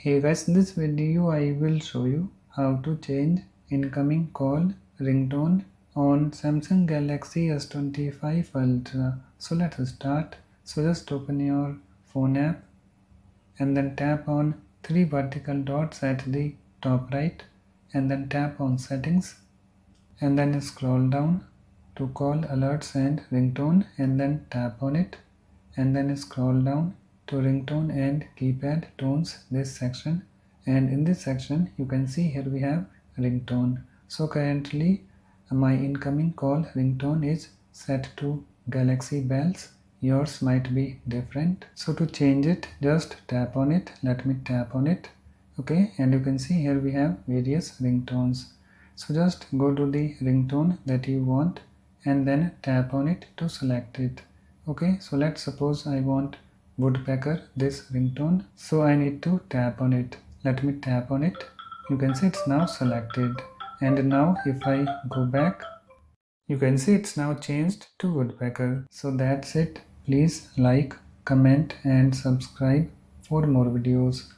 Hey guys, in this video I will show you how to change incoming call ringtone on Samsung Galaxy S25 Ultra. So let's start. So just open your phone app and then tap on three vertical dots at the top right and then tap on settings and then scroll down to call alerts and ringtone and then tap on it and then scroll down to ringtone and keypad tones, this section, and in this section you can see here we have ringtone. So currently my incoming call ringtone is set to Galaxy bells, yours might be different. So to change it, just tap on it. Let me tap on it. Okay, and you can see here we have various ringtones. So just go to the ringtone that you want and then tap on it to select it. Okay, so let's suppose I want woodpecker, this ringtone, so I need to tap on it. Let me tap on it. You can see it's now selected, and now if I go back, you can see it's now changed to woodpecker. So that's it. Please like, comment and subscribe for more videos.